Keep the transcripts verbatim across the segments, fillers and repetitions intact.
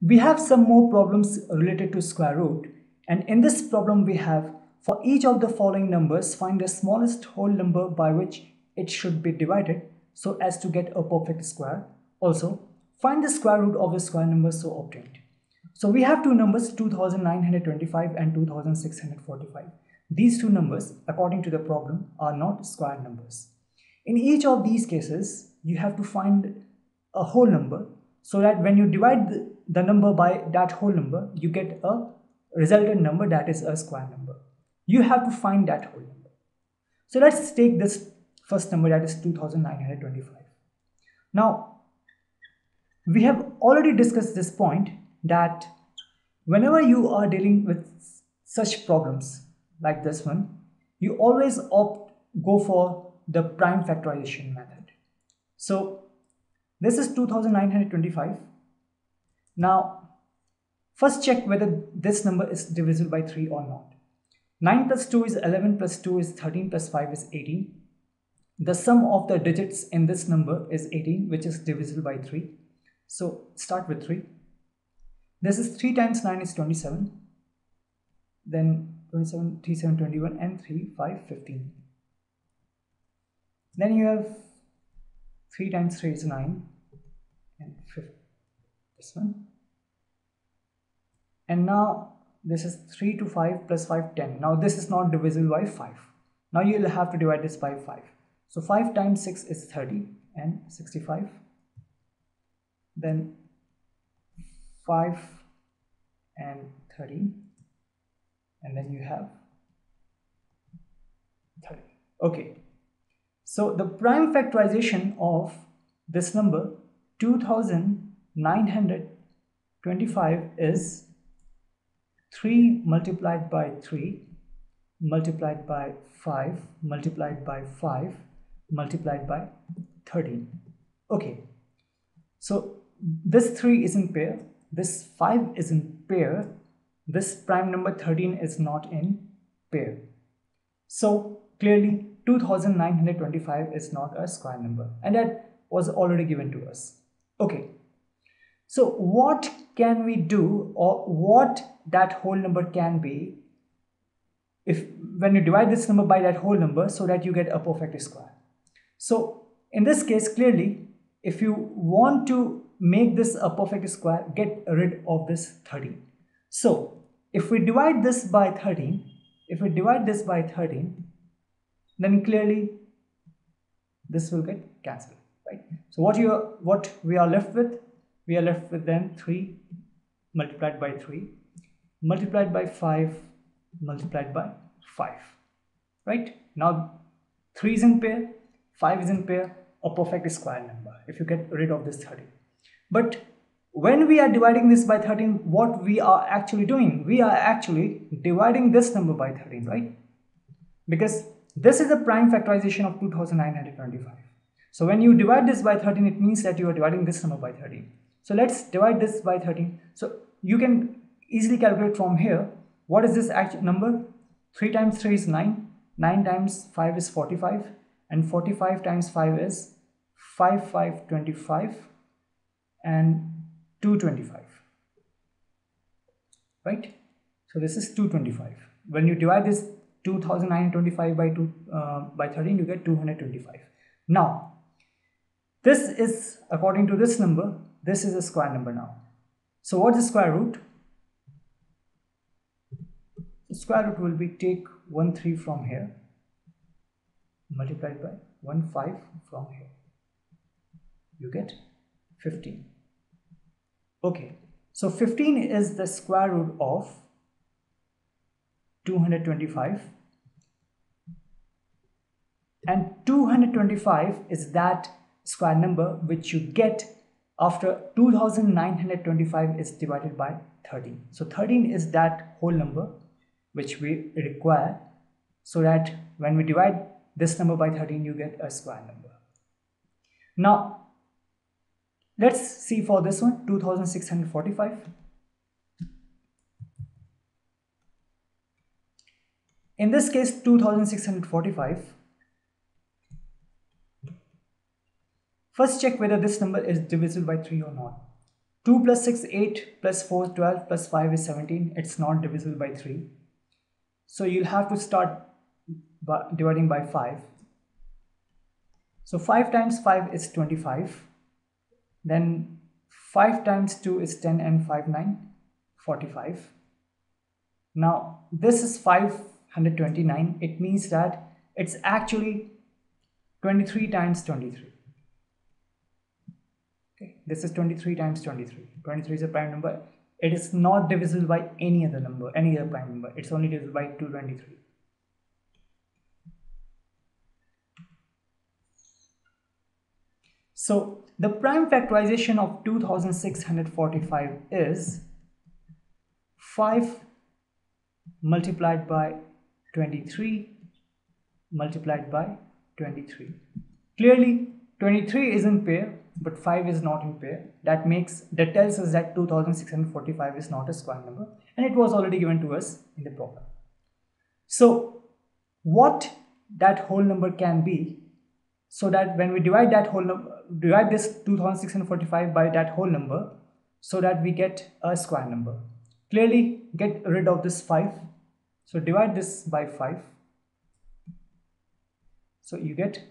We have some more problems related to square root, and in this problem we have, for each of the following numbers, find the smallest whole number by which it should be divided so as to get a perfect square. Also, find the square root of the square number so obtained. So we have two numbers, two thousand nine hundred twenty-five and two thousand six hundred forty-five. These two numbers, according to the problem, are not square numbers. In each of these cases, you have to find a whole number so that when you divide the number by that whole number, you get a resultant number that is a square number. You have to find that whole number. So let's take this first number, that is two thousand nine hundred twenty-five. Now, we have already discussed this point that whenever you are dealing with such problems like this one, you always opt go for the prime factorization method. So this is two thousand nine hundred twenty-five. Now, first check whether this number is divisible by three or not. nine plus two is eleven, plus two is thirteen, plus five is eighteen. The sum of the digits in this number is eighteen, which is divisible by three. So start with three. This is three times nine is twenty-seven. Then twenty-seven, thirty-seven, twenty-one, and three, five, fifteen. Then you have three times three is nine, and fifteen, this one. And now this is three to five, plus five, ten. Now this is not divisible by five. Now you will have to divide this by five. So five times six is thirty and sixty-five. Then five and thirty. And then you have thirty. Okay. So the prime factorization of this number two thousand nine hundred twenty-five is three multiplied by three, multiplied by five, multiplied by five, multiplied by thirteen. Okay. So this three is in pair, this five is in pair, this prime number thirteen is not in pair. So clearly two thousand nine hundred twenty-five is not a square number, and that was already given to us. Okay. So what can we do, or what that whole number can be if when you divide this number by that whole number so that you get a perfect square? So in this case, clearly, if you want to make this a perfect square, get rid of this thirteen. So if we divide this by thirteen, if we divide this by thirteen, then clearly this will get cancelled, right? So what you are, what we are left with, we are left with then three multiplied by three, multiplied by five, multiplied by five, right? Now three is in pair, five is in pair, a perfect square number if you get rid of this thirteen. But when we are dividing this by thirteen, what we are actually doing, we are actually dividing this number by thirteen, right? Because this is the prime factorization of two thousand nine hundred twenty-five. So when you divide this by thirteen, it means that you are dividing this number by thirteen. So let's divide this by thirteen. So you can easily calculate from here. What is this actual number? three times three is nine. nine times five is forty-five. And forty-five times five is five, five, twenty-five. And two hundred twenty-five, right? So this is two hundred twenty-five. When you divide this two thousand nine hundred twenty-five by two uh, by thirteen, you get two hundred twenty-five. Now this is, according to this number, this is a square number now. So what's the square root? The square root will be take one three from here, multiplied by one five from here. You get fifteen. Okay, so fifteen is the square root of two hundred twenty-five, and two hundred twenty-five is that square number which you get after two thousand nine hundred twenty-five is divided by thirteen. So thirteen is that whole number which we require so that when we divide this number by thirteen, you get a square number. Now let's see for this one, two thousand six hundred forty-five. In this case, two thousand six hundred forty-five. First check whether this number is divisible by three or not. two plus six, eight, plus four, twelve, plus five is seventeen. It's not divisible by three. So you'll have to start by dividing by five. So five times five is twenty-five. Then five times two is ten and five, nine, forty-five. Now this is five hundred twenty-nine. It means that it's actually twenty-three times twenty-three. Okay. This is twenty-three times twenty-three. twenty-three is a prime number. It is not divisible by any other number, any other prime number. It's only divisible by two hundred twenty-three. So the prime factorization of two thousand six hundred forty-five is five multiplied by twenty-three multiplied by twenty-three. Clearly twenty-three is in pair but five is not in pair. That makes that tells us that two thousand six hundred forty-five is not a square number, and it was already given to us in the problem. So what that whole number can be, so that when we divide that whole number, divide this two thousand six hundred forty-five by that whole number, so that we get a square number. Clearly get rid of this five. So divide this by five. So you get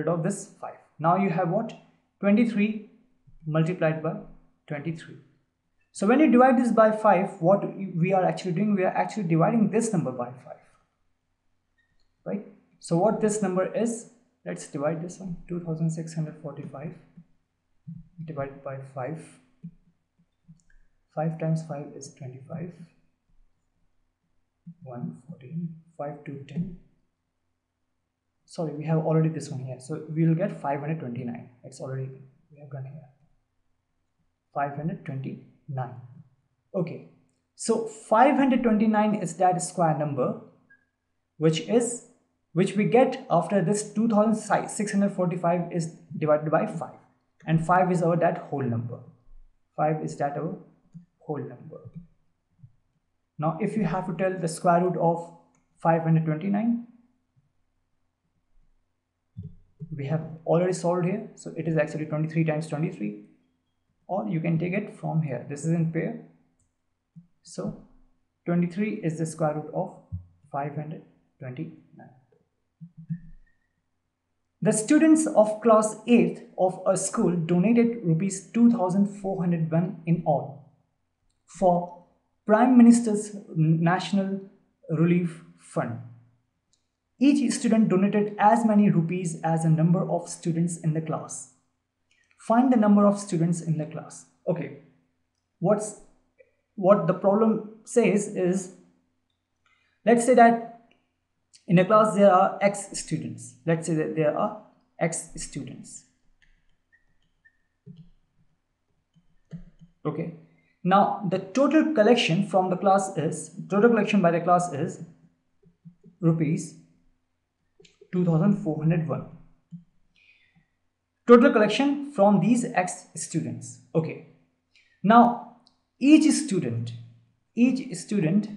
rid of this five. Now you have what? twenty-three multiplied by twenty-three. So when you divide this by five, what we are actually doing, we are actually dividing this number by five, right? So what this number is, let's divide this one, two thousand six hundred forty-five divided by five. five times five is twenty-five, one, fourteen, five, two, ten. Sorry, we have already this one here, so we will get five hundred twenty-nine. It's already, we have done here, five hundred twenty-nine. Okay, so five hundred twenty-nine is that square number which is which we get after this two thousand six hundred forty-five is divided by five, and five is our that whole number. five is that our whole number. Now if you have to tell the square root of five hundred twenty-nine, we have already solved here, so it is actually twenty-three times twenty-three, or you can take it from here. This is in pair, so twenty-three is the square root of five hundred twenty-nine. The students of class eighth of a school donated rupees two thousand four hundred one in all for Prime Minister's National Relief Fund. Each student donated as many rupees as the number of students in the class. Find the number of students in the class. Okay, what's what the problem says is, let's say that in a class there are x students. Let's say that there are x students. Okay. Now the total collection from the class is, total collection by the class is rupees two thousand four hundred one. Total collection from these x students. Okay. Now each student, each student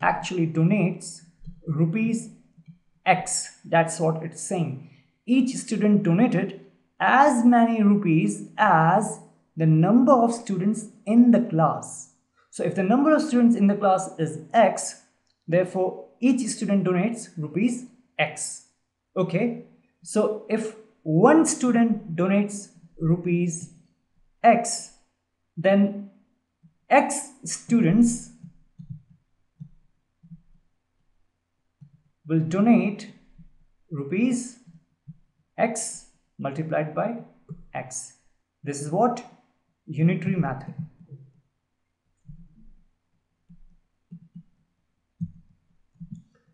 actually donates rupees X. That's what it's saying. Each student donated as many rupees as the number of students in the class. So if the number of students in the class is X, therefore each student donates rupees X. Okay. So if one student donates rupees X, then X students will donate rupees X multiplied by X. This is what? Unitary method.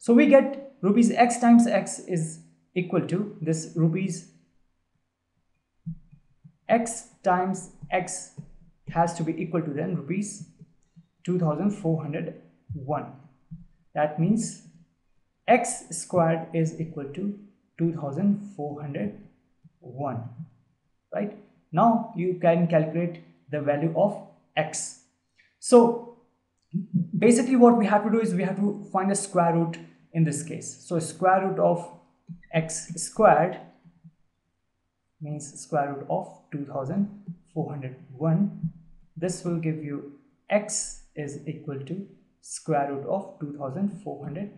So we get rupees X times X is equal to this rupees X times X has to be equal to then rupees two thousand four hundred one. That means X squared is equal to two thousand four hundred one, right? Now you can calculate the value of X. So basically what we have to do is we have to find a square root in this case. So square root of X squared means square root of two thousand four hundred one. This will give you x is equal to square root of two thousand four hundred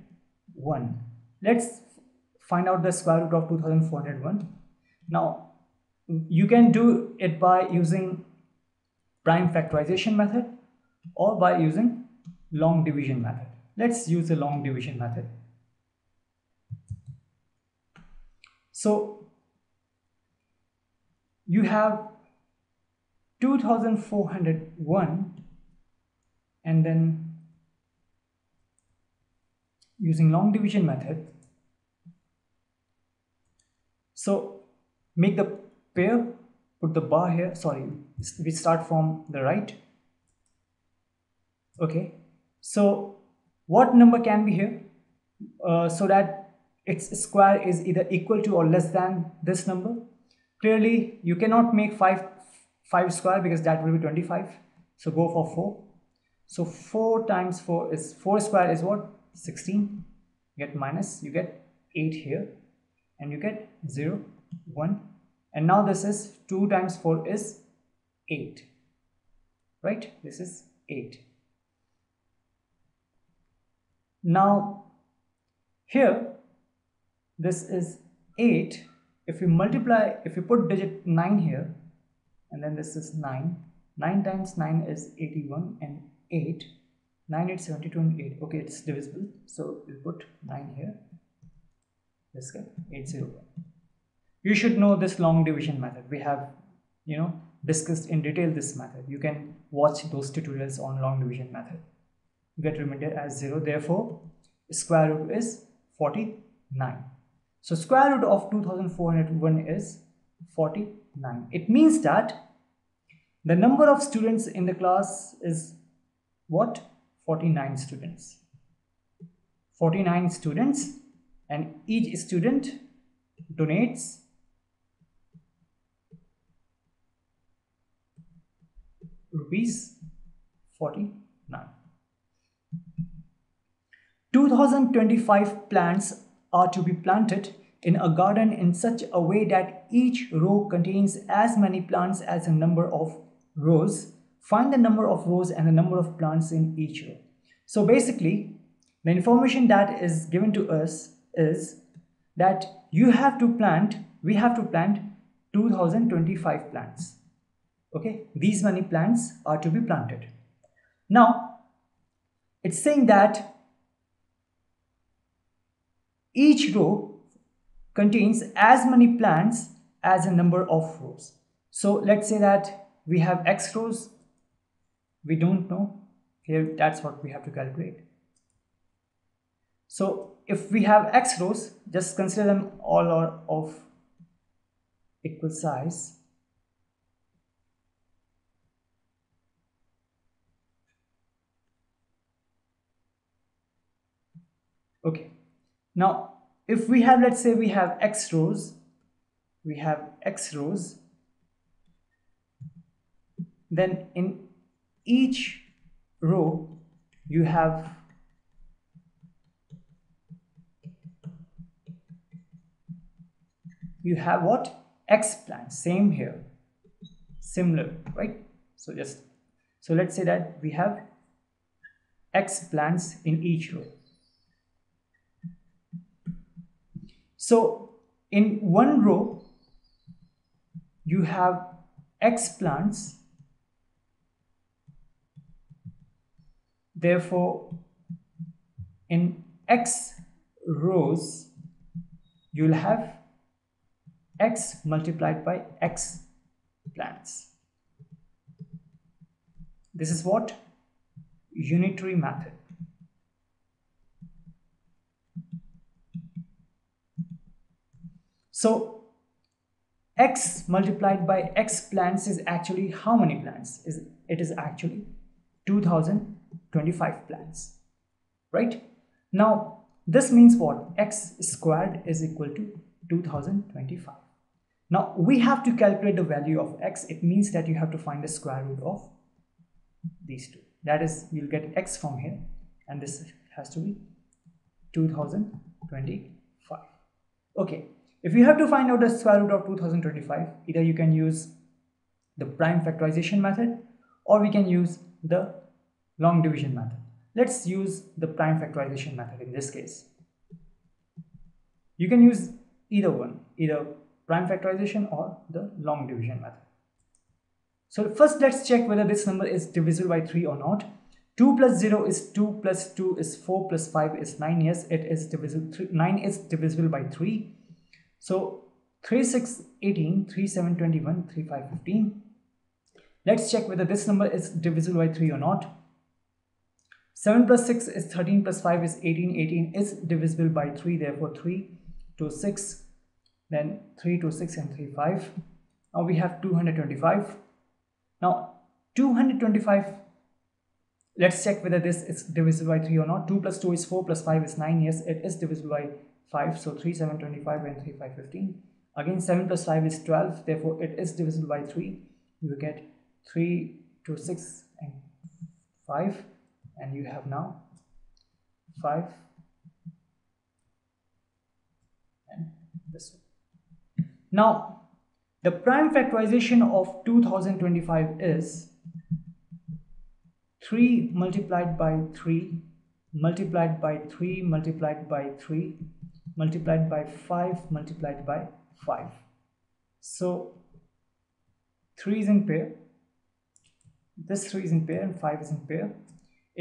one. Let's find out the square root of two thousand four hundred one. Now you can do it by using prime factorization method or by using long division method. Let's use the long division method. So you have two thousand four hundred one, and then using long division method, so make the pair, put the bar here, sorry, we start from the right. Okay, so what number can be here uh, so that its square is either equal to or less than this number? Clearly you cannot make five five square because that will be twenty-five, so go for four. So four times four is four square is what? Sixteen. You get minus, you get eight here, and you get zero one, and now this is two times four is eight, right? This is eight. Now here this is eight. If you multiply, if you put digit nine here, and then this is nine. nine times nine is eighty-one, and eight. nine, eight, seventy-two, and eight. Okay, it's divisible, so we'll put nine here. This guy, eight zero one. You should know this long division method. We have, you know, discussed in detail this method. You can watch those tutorials on long division method. You get remainder as zero. Therefore, square root is forty-nine. So square root of two thousand four hundred one is forty-nine. It means that the number of students in the class is what? forty-nine students. forty-nine students, and each student donates rupees forty-nine. two thousand twenty-five plants are to be planted in a garden in such a way that each row contains as many plants as the number of rows. Find the number of rows and the number of plants in each row. So basically, the information that is given to us is that you have to plant, we have to plant two thousand twenty-five plants. Okay, these many plants are to be planted. Now, it's saying that each row contains as many plants as the number of rows. So let's say that we have x rows. We don't know here, that's what we have to calculate. So if we have x rows, just consider them all are of equal size. Okay. Now, if we have, let's say we have x rows, we have x rows, then in each row you have you have what? X plants. Same here, similar, right? So just so let's say that we have x plants in each row. So in one row you have x plants, therefore in x rows you'll have x multiplied by x plants. This is what? Unitary method. So x multiplied by x plants is actually how many plants? Is it is actually two thousand twenty-five plants, right? Now this means what? X squared is equal to two thousand twenty-five. Now we have to calculate the value of x. It means that you have to find the square root of these two. That is, you'll get x from here, and this has to be two thousand twenty-five. Okay. If you have to find out the square root of two thousand twenty-five, either you can use the prime factorization method or we can use the long division method. Let's use the prime factorization method in this case. You can use either one, either prime factorization or the long division method. So first let's check whether this number is divisible by three or not. two plus zero is two, plus two is four, plus five is nine. Yes, it is divisible. nine is divisible by three. So three, six, eighteen, three, seven, twenty-one, three, five, fifteen. Let's check whether this number is divisible by three or not. seven plus six is thirteen, plus five is eighteen. eighteen is divisible by three, therefore three, two, six, then three, two, six, and three, five. Now we have two hundred twenty-five. Now two hundred twenty-five, let's check whether this is divisible by three or not. two plus two is four, plus five is nine. Yes, it is divisible by five. So three, seven, twenty-five, and three, five, fifteen. Again, seven plus five is twelve. Therefore, it is divisible by three. You get three, two, six, and five. And you have now five. And this one. Now, the prime factorization of two thousand twenty-five is three multiplied by three, multiplied by three, multiplied by three, multiplied by five, multiplied by five. So three is in pair, this three is in pair, and five is in pair.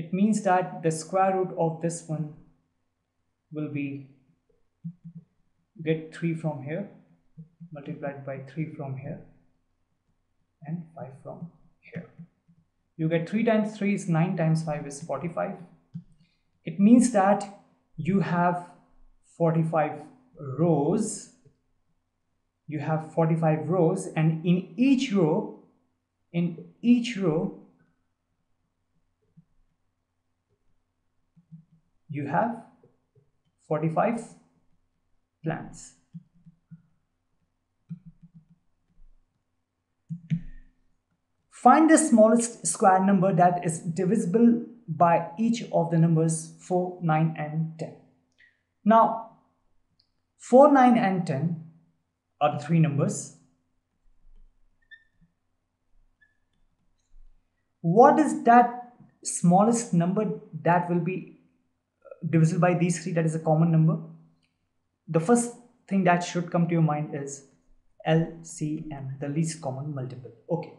It means that the square root of this one will be, get three from here, multiplied by three from here, and five from here. You get three times three is nine, times five is forty-five. It means that you have forty-five rows. You have forty-five rows, and in each row, in each row, you have forty-five plants. Find the smallest square number that is divisible by each of the numbers four, nine, and ten. Now, four, nine, and ten are the three numbers. What is that smallest number that will be divisible by these three, that is a common number? The first thing that should come to your mind is L C M, the least common multiple. Okay.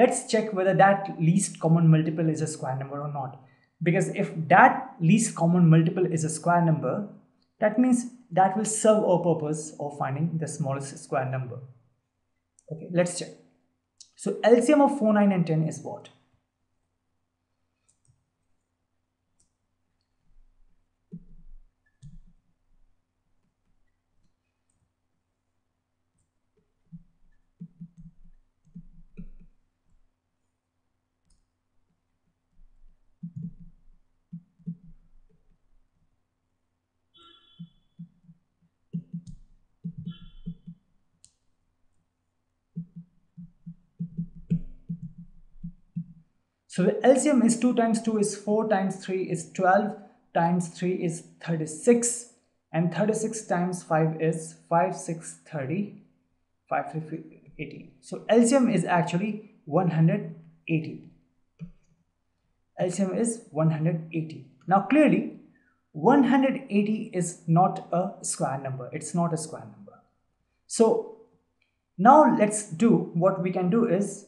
Let's check whether that least common multiple is a square number or not. Because if that least common multiple is a square number, that means that will serve our purpose of finding the smallest square number. Okay, let's check. So L C M of four, nine, and ten is what? So the L C M is two times two is four, times three is twelve, times three is thirty-six, and thirty-six times five is five, six, thirty, five, three, eighteen. So L C M is actually one hundred eighty. L C M is one hundred eighty. Now clearly, one hundred eighty is not a square number. It's not a square number. So now let's do, what we can do is,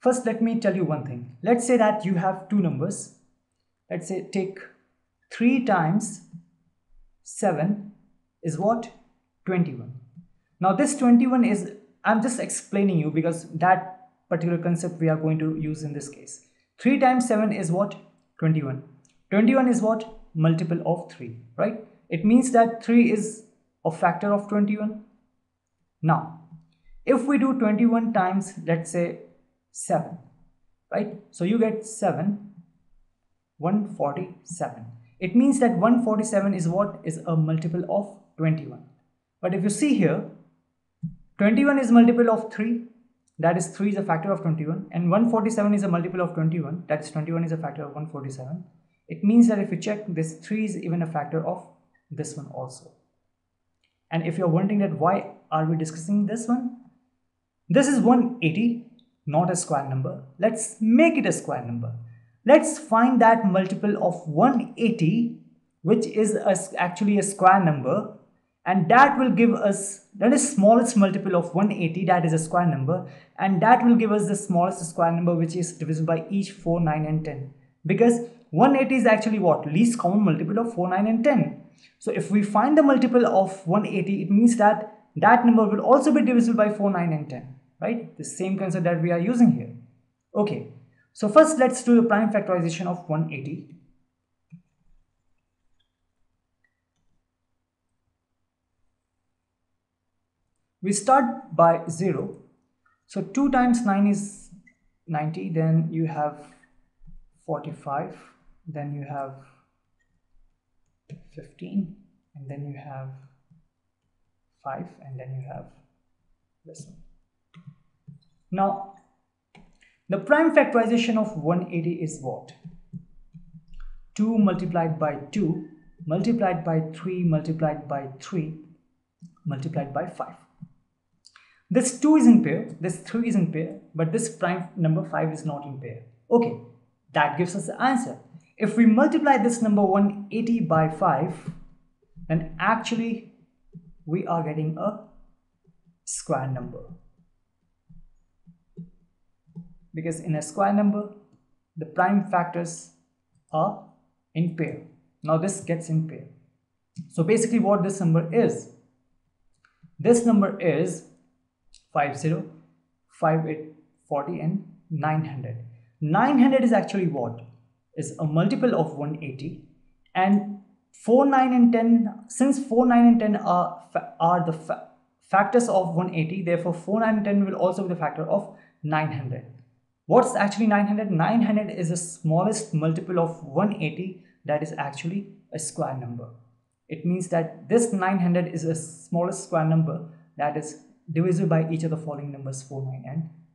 first, let me tell you one thing. Let's say that you have two numbers. Let's say take three times seven is what? twenty-one. Now this twenty-one is, I'm just explaining you because that particular concept we are going to use in this case. three times seven is what? twenty-one. twenty-one is what? Multiple of three, right? It means that three is a factor of twenty-one. Now, if we do twenty-one times, let's say, seven, right? So you get seven, one hundred forty-seven. It means that one hundred forty-seven is what? Is a multiple of twenty-one. But if you see here, twenty-one is multiple of three, that is three is a factor of twenty-one, and one hundred forty-seven is a multiple of twenty-one, that is twenty-one is a factor of one hundred forty-seven. It means that if you check, this three is even a factor of this one also. And if you're wondering that why are we discussing this one, this is one hundred eighty, not a square number. Let's make it a square number. Let's find that multiple of one hundred eighty, which is a, actually a square number, and that will give us, that is smallest multiple of one hundred eighty, that is a square number, and that will give us the smallest square number, which is divisible by each four, nine and ten, because one hundred eighty is actually what? Least common multiple of four, nine and ten. So if we find the multiple of one hundred eighty, it means that that number will also be divisible by four, nine and ten, right? The same concept that we are using here. Okay, so first let's do the prime factorization of one hundred eighty. We start by zero, so two times nine is ninety, then you have forty-five, then you have fifteen, and then you have five, and then you have this one. Now the prime factorization of one hundred eighty is what? two multiplied by two multiplied by three multiplied by three multiplied by five. This two is in pair, this three is in pair, but this prime number five is not in pair. Okay, that gives us the answer. If we multiply this number one hundred eighty by five, then actually we are getting a square number, because in a square number the prime factors are in pair. Now this gets in pair. So basically what this number is, this number is fifty, fifty-eight, forty and nine hundred. nine hundred is actually what? Is a multiple of one hundred eighty, and four, nine and ten, since four, nine and ten are, are the fa factors of one hundred eighty, therefore four, nine and ten will also be the factor of nine hundred. What's actually nine hundred? nine hundred is the smallest multiple of one hundred eighty, that is actually a square number. It means that this nine hundred is the smallest square number that is divisible by each of the following numbers four, nine and